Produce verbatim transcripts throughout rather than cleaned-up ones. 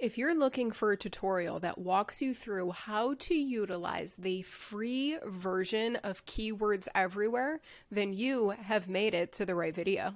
If you're looking for a tutorial that walks you through how to utilize the free version of Keywords Everywhere, then you have made it to the right video.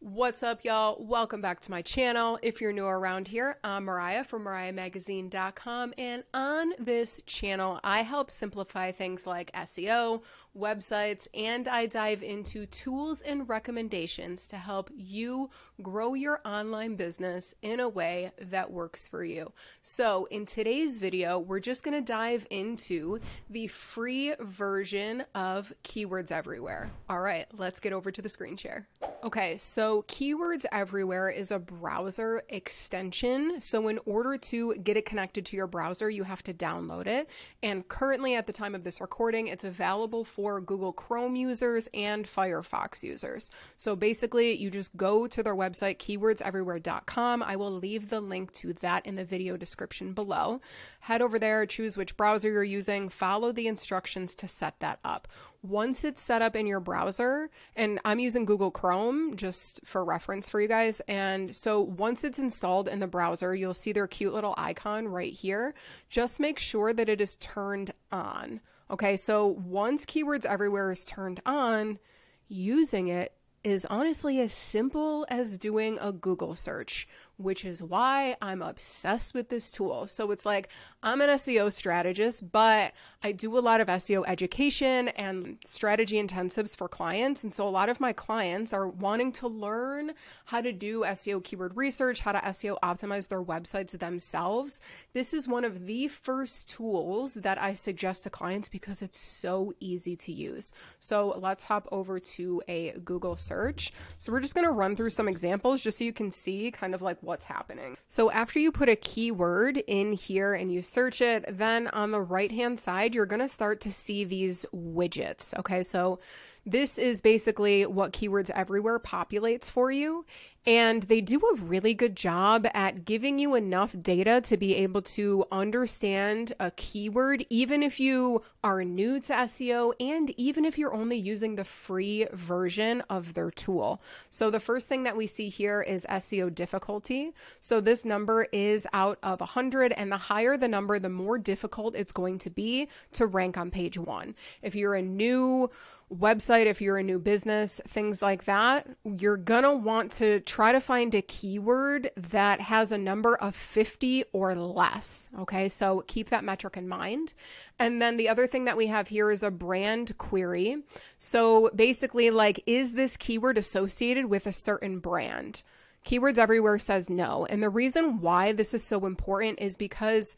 What's up, y'all? Welcome back to my channel. If you're new around here, I'm Mariah from Mariah Magazine dot com, and on this channel, I help simplify things like S E O, websites, and I dive into tools and recommendations to help you grow your online business in a way that works for you. So in today's video, we're just going to dive into the free version of Keywords Everywhere. All right, let's get over to the screen share. Okay, so Keywords Everywhere is a browser extension. So in order to get it connected to your browser, you have to download it. And currently at the time of this recording, it's available for Google Chrome users and Firefox users. So basically you just go to their website, Keywords Everywhere dot com. I will leave the link to that in the video description below. Head over there, choose which browser you're using, follow the instructions to set that up. Once it's set up in your browser, and I'm using Google Chrome just for reference for you guys. And so once it's installed in the browser, you'll see their cute little icon right here. Just make sure that it is turned on. Okay, so once Keywords Everywhere is turned on, using it is honestly as simple as doing a Google search, which is why I'm obsessed with this tool. So it's like, I'm an S E O strategist, but I do a lot of S E O education and strategy intensives for clients. And so a lot of my clients are wanting to learn how to do S E O keyword research, how to S E O optimize their websites themselves. This is one of the first tools that I suggest to clients because it's so easy to use. So let's hop over to a Google search. So we're just gonna run through some examples just so you can see kind of like what what's happening. So after you put a keyword in here and you search it, then on the right hand side, you're going to start to see these widgets. Okay, so this is basically what Keywords Everywhere populates for you. And they do a really good job at giving you enough data to be able to understand a keyword, even if you are new to S E O and even if you're only using the free version of their tool. So the first thing that we see here is S E O difficulty. So this number is out of one hundred, and the higher the number, the more difficult it's going to be to rank on page one. If you're a new website, if you're a new business, things like that, you're gonna want to try to find a keyword that has a number of fifty or less. Okay, so keep that metric in mind. And then the other thing that we have here is a brand query. So basically, like, is this keyword associated with a certain brand? Keywords Everywhere says no. And the reason why this is so important is because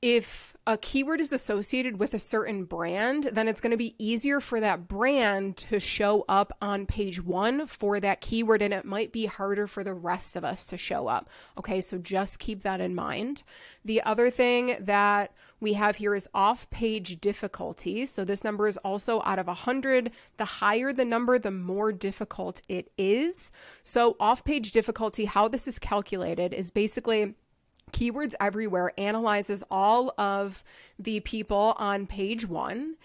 if a keyword is associated with a certain brand, then it's going to be easier for that brand to show up on page one for that keyword, and it might be harder for the rest of us to show up. Okay, so just keep that in mind. The other thing that we have here is off-page difficulty. So this number is also out of one hundred. The higher the number, the more difficult it is. So off-page difficulty, how this is calculated is basically Keywords Everywhere analyzes all of the people on page one,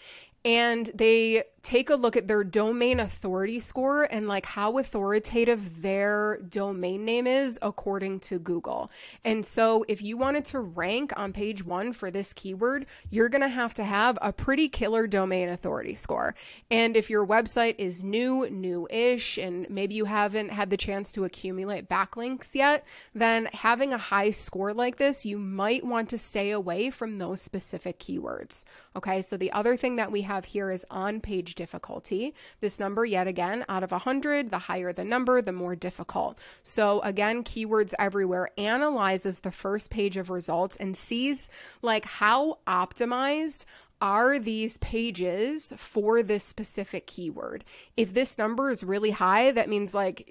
and they take a look at their domain authority score and like how authoritative their domain name is according to Google. And so if you wanted to rank on page one for this keyword, you're gonna have to have a pretty killer domain authority score. And if your website is new, new-ish, and maybe you haven't had the chance to accumulate backlinks yet, then having a high score like this, you might want to stay away from those specific keywords. Okay, so the other thing that we have here is on page difficulty. This number, yet again, out of one hundred, the higher the number, the more difficult. So again, Keywords Everywhere analyzes the first page of results and sees like how optimized are these pages for this specific keyword. If this number is really high, that means like,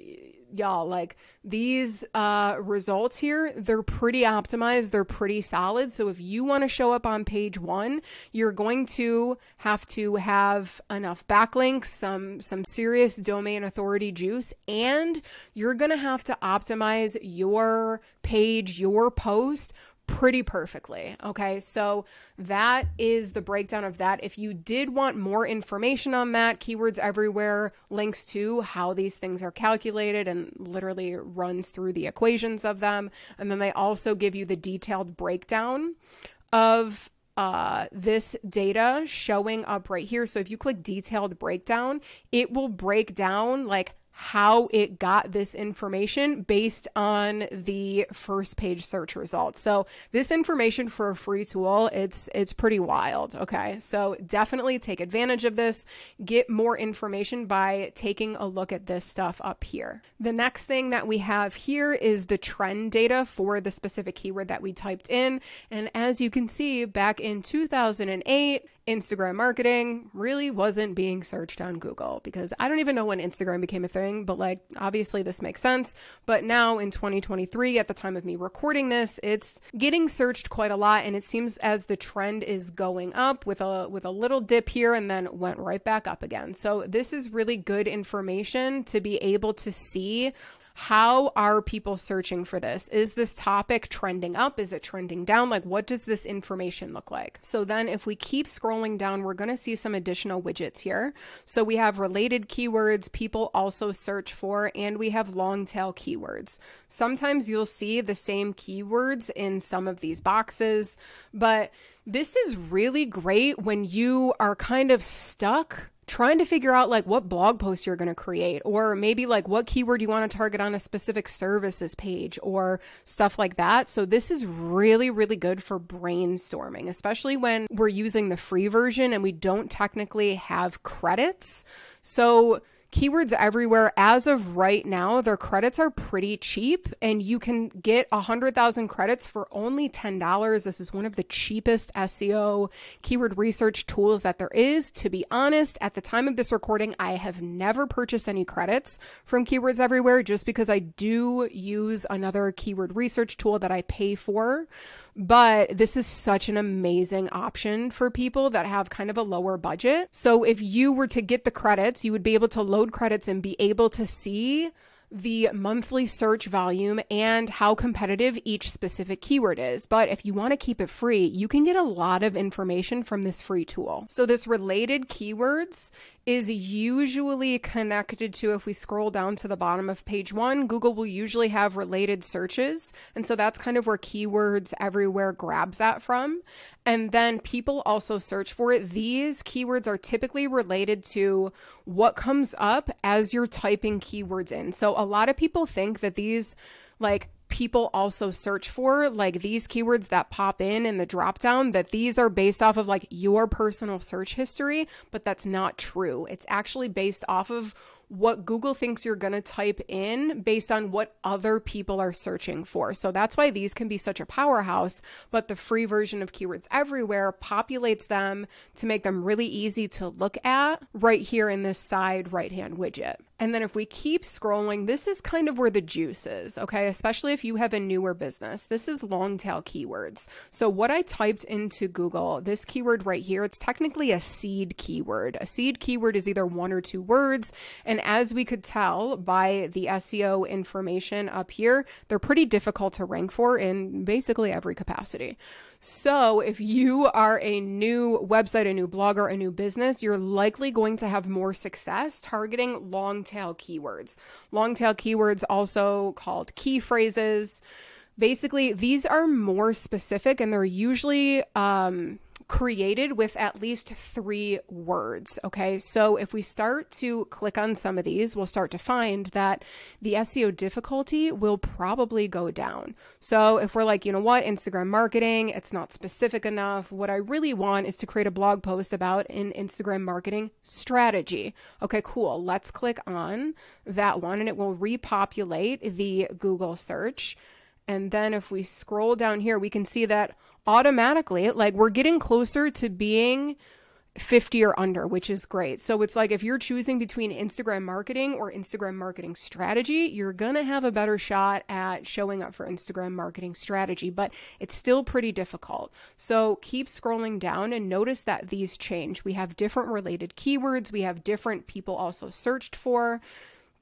y'all, like these uh, results here, they're pretty optimized, they're pretty solid. So if you want to show up on page one, you're going to have to have enough backlinks, some, some serious domain authority juice, and you're going to have to optimize your page, your post pretty perfectly. Okay, so that is the breakdown of that. If you did want more information on that, Keywords Everywhere links to how these things are calculated and literally runs through the equations of them. And then they also give you the detailed breakdown of uh, this data showing up right here. So if you click detailed breakdown, it will break down like how it got this information based on the first page search results. So this information for a free tool, it's it's pretty wild. Okay, so definitely take advantage of this. Get more information by taking a look at this stuff up here. The next thing that we have here is the trend data for the specific keyword that we typed in. And as you can see, back in two thousand eight, Instagram marketing really wasn't being searched on Google, because I don't even know when Instagram became a thing, but like obviously this makes sense. But now in twenty twenty-three, at the time of me recording this, it's getting searched quite a lot, and it seems as the trend is going up with a with a little dip here and then went right back up again. So this is really good information to be able to see. How are people searching for this? Is this topic trending up? Is it trending down? Like, what does this information look like? So then if we keep scrolling down, we're going to see some additional widgets here. So we have related keywords, people also search for, and we have long tail keywords. Sometimes you'll see the same keywords in some of these boxes, but this is really great when you are kind of stuck trying to figure out like what blog post you're going to create, or maybe like what keyword you want to target on a specific services page or stuff like that. So this is really, really good for brainstorming, especially when we're using the free version and we don't technically have credits. So Keywords Everywhere, as of right now, their credits are pretty cheap, and you can get one hundred thousand credits for only ten dollars. This is one of the cheapest S E O keyword research tools that there is. To be honest, at the time of this recording, I have never purchased any credits from Keywords Everywhere, just because I do use another keyword research tool that I pay for. But this is such an amazing option for people that have kind of a lower budget. So if you were to get the credits, you would be able to load credits and be able to see the monthly search volume and how competitive each specific keyword is. But if you want to keep it free, you can get a lot of information from this free tool. So this related keywords is usually connected to, if we scroll down to the bottom of page one, Google will usually have related searches. And so that's kind of where Keywords Everywhere grabs that from. And then people also search for it. These keywords are typically related to what comes up as you're typing keywords in. So a lot of people think that these like people also search for, like these keywords that pop in in the drop down, that these are based off of like your personal search history, but that's not true. It's actually based off of what Google thinks you're going to type in based on what other people are searching for. So that's why these can be such a powerhouse, but the free version of Keywords Everywhere populates them to make them really easy to look at right here in this side right-hand widget. And then if we keep scrolling, this is kind of where the juice is, okay? Especially if you have a newer business. This is long tail keywords. So what I typed into Google, this keyword right here, it's technically a seed keyword. A seed keyword is either one or two words. And as we could tell by the S E O information up here, they're pretty difficult to rank for in basically every capacity. So if you are a new website, a new blogger, a new business, you're likely going to have more success targeting long tail tail keywords. Long tail keywords, also called key phrases. Basically, these are more specific, and they're usually um, created with at least three words. Okay, so if we start to click on some of these, we'll start to find that the S E O difficulty will probably go down. So if we're like, you know what, Instagram marketing, it's not specific enough. What I really want is to create a blog post about an Instagram marketing strategy. Okay, cool. Let's click on that one, and it will repopulate the Google search. And then if we scroll down here, we can see that automatically, like we're getting closer to being fifty or under, which is great. So it's like if you're choosing between Instagram marketing or Instagram marketing strategy, you're going to have a better shot at showing up for Instagram marketing strategy, but it's still pretty difficult. So keep scrolling down and notice that these change. We have different related keywords. We have different people also searched for.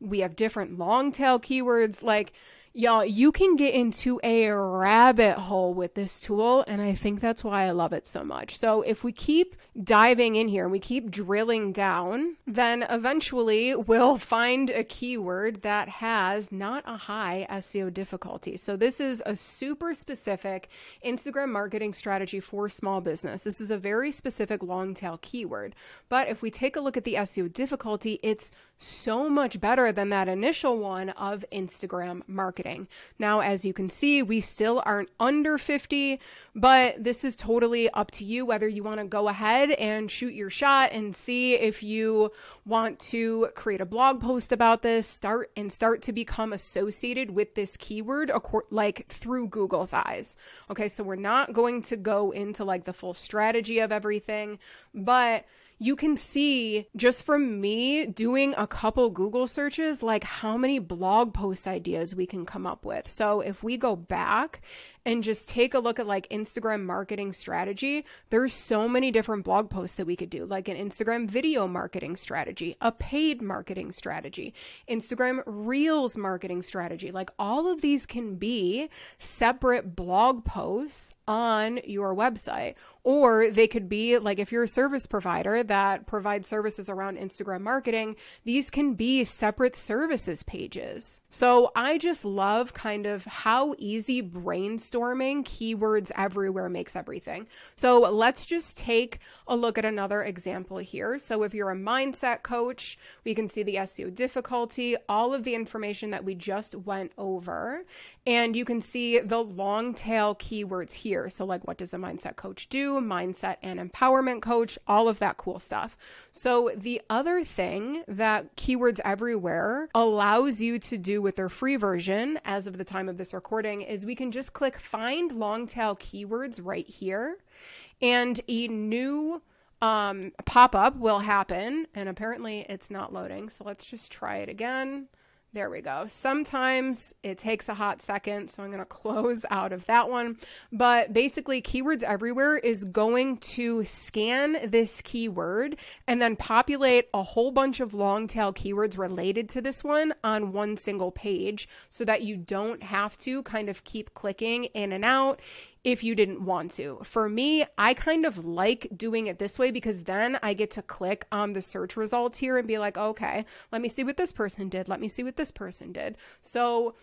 We have different long tail keywords. Like Y'all, you can get into a rabbit hole with this tool, and I think that's why I love it so much. So if we keep diving in here and we keep drilling down, then eventually we'll find a keyword that has not a high S E O difficulty. So this is a super specific Instagram marketing strategy for small business. This is a very specific long tail keyword. But if we take a look at the S E O difficulty, it's so much better than that initial one of Instagram marketing. Now, as you can see, we still aren't under fifty, but this is totally up to you whether you want to go ahead and shoot your shot and see if you want to create a blog post about this, start and start to become associated with this keyword, like through Google's eyes. Okay, so we're not going to go into like the full strategy of everything, but you can see just from me doing a couple Google searches, like how many blog post ideas we can come up with. So if we go back and just take a look at like Instagram marketing strategy, there's so many different blog posts that we could do, like an Instagram video marketing strategy, a paid marketing strategy, Instagram Reels marketing strategy. Like all of these can be separate blog posts on your website, or they could be like, if you're a service provider that provides services around Instagram marketing, these can be separate services pages. So I just love kind of how easy brainstorming Brainstorming Keywords Everywhere makes everything. So let's just take a look at another example here. So if you're a mindset coach, we can see the S E O difficulty, all of the information that we just went over, and you can see the long tail keywords here. So like, what does a mindset coach do? Mindset and empowerment coach, all of that cool stuff. So the other thing that Keywords Everywhere allows you to do with their free version as of the time of this recording is we can just click find long tail keywords right here, and a new um, pop-up will happen. And apparently it's not loading. So let's just try it again. There we go. Sometimes it takes a hot second, so I'm going to close out of that one. But basically, Keywords Everywhere is going to scan this keyword and then populate a whole bunch of long tail keywords related to this one on one single page so that you don't have to kind of keep clicking in and out if you didn't want to. For me, I kind of like doing it this way because then I get to click on the search results here and be like, okay, let me see what this person did. Let me see what this person did. So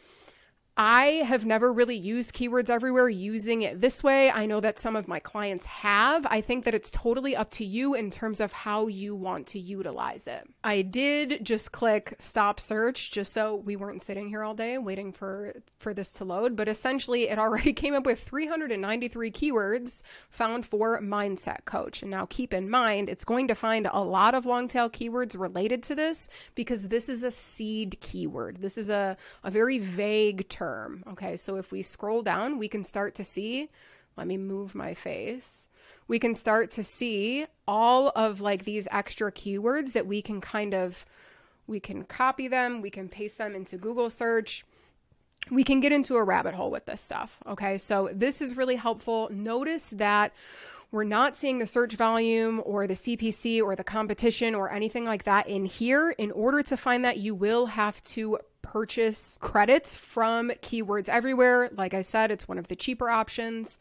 I have never really used Keywords Everywhere using it this way. I know that some of my clients have. I think that it's totally up to you in terms of how you want to utilize it. I did just click stop search just so we weren't sitting here all day waiting for, for this to load, but essentially it already came up with three hundred ninety-three keywords found for mindset coach. And now keep in mind, it's going to find a lot of long tail keywords related to this because this is a seed keyword. This is a, a very vague term. Okay, so if we scroll down, we can start to see, let me move my face, we can start to see all of like these extra keywords that we can kind of, we can copy them, we can paste them into Google search. We can get into a rabbit hole with this stuff. Okay, so this is really helpful. Notice that we're not seeing the search volume or the C P C or the competition or anything like that in here. In order to find that, you will have to purchase credits from Keywords Everywhere. Like I said, it's one of the cheaper options.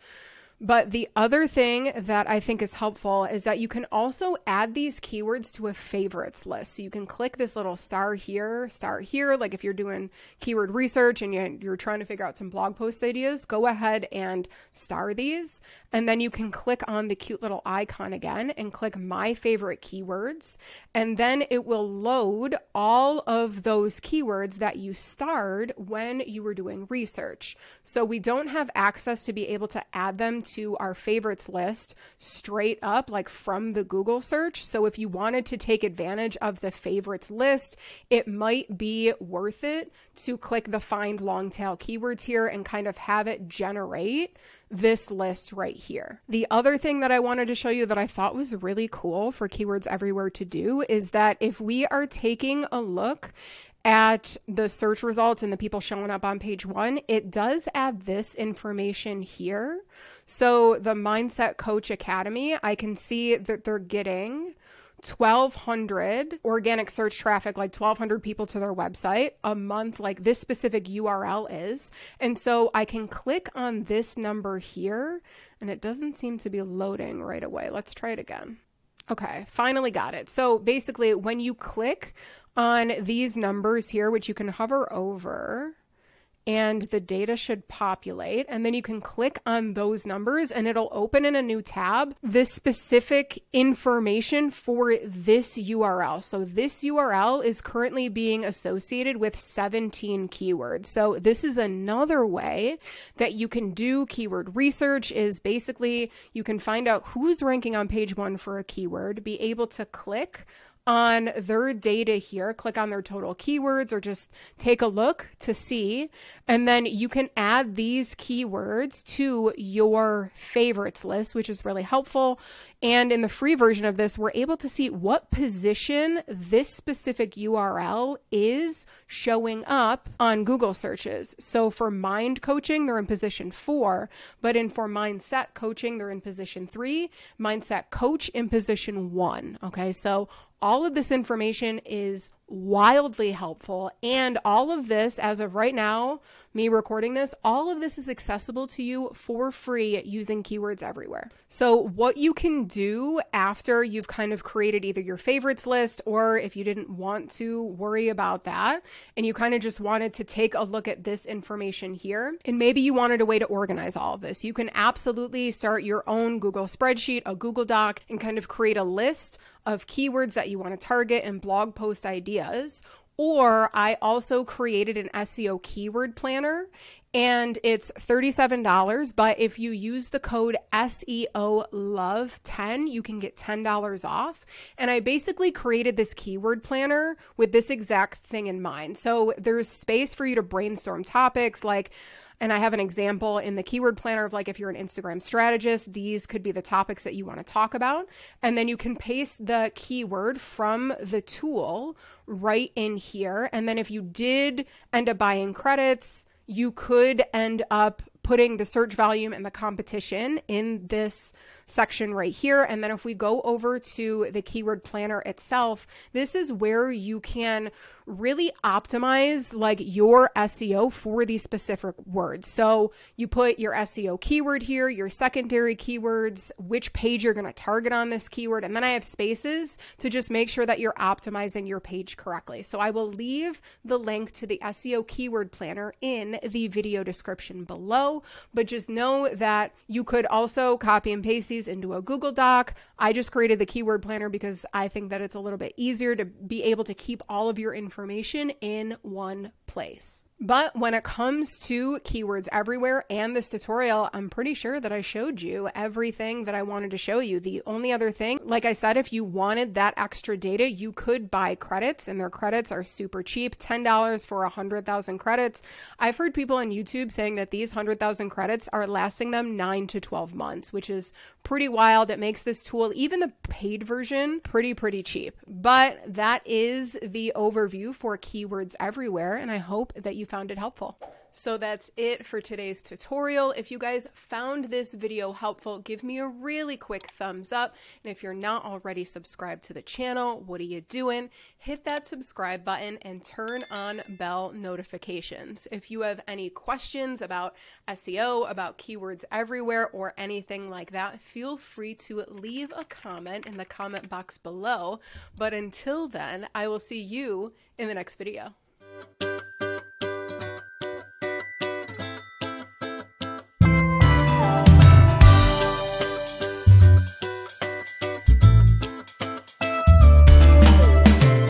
But the other thing that I think is helpful is that you can also add these keywords to a favorites list. So you can click this little star here, star here. Like if you're doing keyword research and you're trying to figure out some blog post ideas, go ahead and star these. And then you can click on the cute little icon again and click my favorite keywords. And then it will load all of those keywords that you starred when you were doing research. So we don't have access to be able to add them to our favorites list straight up like from the Google search. So if you wanted to take advantage of the favorites list, it might be worth it to click the find long tail keywords here and kind of have it generate this list right here. The other thing that I wanted to show you that I thought was really cool for Keywords Everywhere to do is that if we are taking a look at the search results and the people showing up on page one, it does add this information here. So the Mindset Coach Academy, I can see that they're getting twelve hundred organic search traffic, like twelve hundred people to their website a month, like this specific U R L is. And so I can click on this number here and it doesn't seem to be loading right away. Let's try it again. Okay, finally got it. So basically when you click on these numbers here, which you can hover over, and the data should populate, and then you can click on those numbers and it'll open in a new tab this specific information for this U R L. So this U R L is currently being associated with seventeen keywords. So this is another way that you can do keyword research, is basically you can find out who's ranking on page one for a keyword, be able to click on their data here, click on their total keywords, or just take a look to see. And then you can add these keywords to your favorites list, which is really helpful. And in the free version of this, we're able to see what position this specific U R L is showing up on Google searches. So for Mind Coaching, they're in position four, but in for Mindset Coaching, they're in position three, Mindset Coach in position one. Okay, so all of this information is wildly helpful. And all of this, as of right now, me recording this, all of this is accessible to you for free using Keywords Everywhere. So what you can do after you've kind of created either your favorites list, or if you didn't want to worry about that and you kind of just wanted to take a look at this information here, and maybe you wanted a way to organize all of this, you can absolutely start your own Google spreadsheet, a Google Doc, and kind of create a list of keywords that you want to target and blog post ideas. Or I also created an S E O keyword planner, and it's thirty-seven dollars, but if you use the code S E O love ten, you can get ten dollars off. And I basically created this keyword planner with this exact thing in mind. So there's space for you to brainstorm topics like, and I have an example in the keyword planner of like, if you're an Instagram strategist, these could be the topics that you want to talk about. And then you can paste the keyword from the tool right in here. And then if you did end up buying credits, you could end up putting the search volume and the competition in this section right here. And then if we go over to the keyword planner itself, this is where you can really optimize like your S E O for these specific words. So you put your S E O keyword here, your secondary keywords, which page you're going to target on this keyword. And then I have spaces to just make sure that you're optimizing your page correctly. So I will leave the link to the S E O keyword planner in the video description below, but just know that you could also copy and paste these into a Google Doc. I just created the keyword planner because I think that it's a little bit easier to be able to keep all of your information in one place. But when it comes to Keywords Everywhere and this tutorial, I'm pretty sure that I showed you everything that I wanted to show you. The only other thing, like I said, if you wanted that extra data, you could buy credits, and their credits are super cheap, ten dollars for one hundred thousand credits. I've heard people on YouTube saying that these one hundred thousand credits are lasting them nine to twelve months, which is pretty wild. It makes this tool, even the paid version, pretty, pretty cheap. But that is the overview for Keywords Everywhere, and I hope that you found it helpful. So that's it for today's tutorial. If you guys found this video helpful, give me a really quick thumbs up. And if you're not already subscribed to the channel, what are you doing? Hit that subscribe button and turn on bell notifications. If you have any questions about S E O, about Keywords Everywhere, or anything like that, feel free to leave a comment in the comment box below. But until then, I will see you in the next video.